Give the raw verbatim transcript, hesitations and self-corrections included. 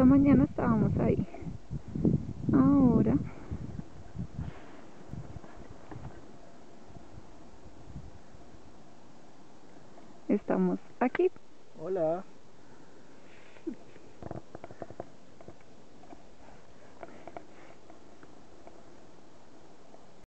esta mañana estábamos ahí. Ahora estamos aquí. Hola.